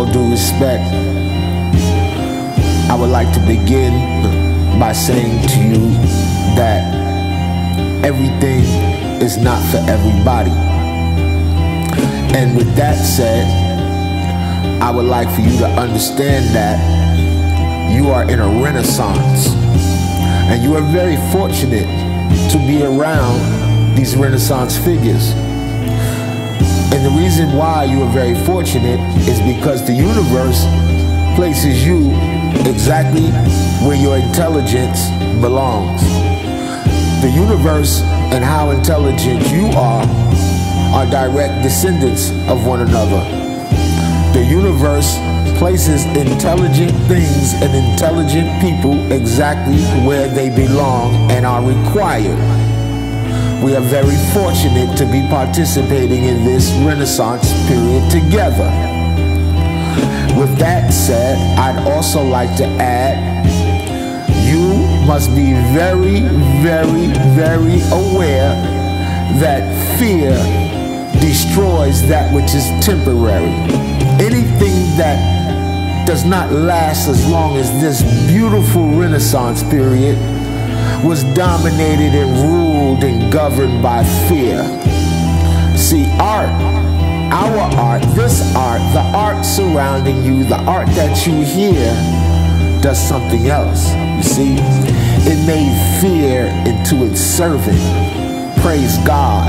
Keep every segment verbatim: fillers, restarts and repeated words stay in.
all due respect, I would like to begin by saying to you that everything is not for everybody. And with that said, I would like for you to understand that you are in a renaissance, and you are very fortunate to be around these Renaissance figures. And the reason why you are very fortunate is because the universe places you exactly where your intelligence belongs. The universe and how intelligent you are are direct descendants of one another. The universe places intelligent things and intelligent people exactly where they belong and are required. We are very fortunate to be participating in this Renaissance period together. With that said, I'd also like to add, you must be very, very, very aware that fear destroys that which is temporary. Anything that does not last as long as this beautiful Renaissance period was dominated and ruled and governed by fear. See, art, our art, this art, the art surrounding you, the art that you hear, does something else. You see, it made fear into its servant. Praise God.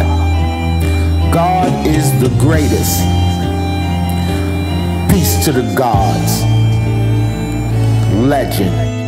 God is the greatest. Peace to the gods. Legend.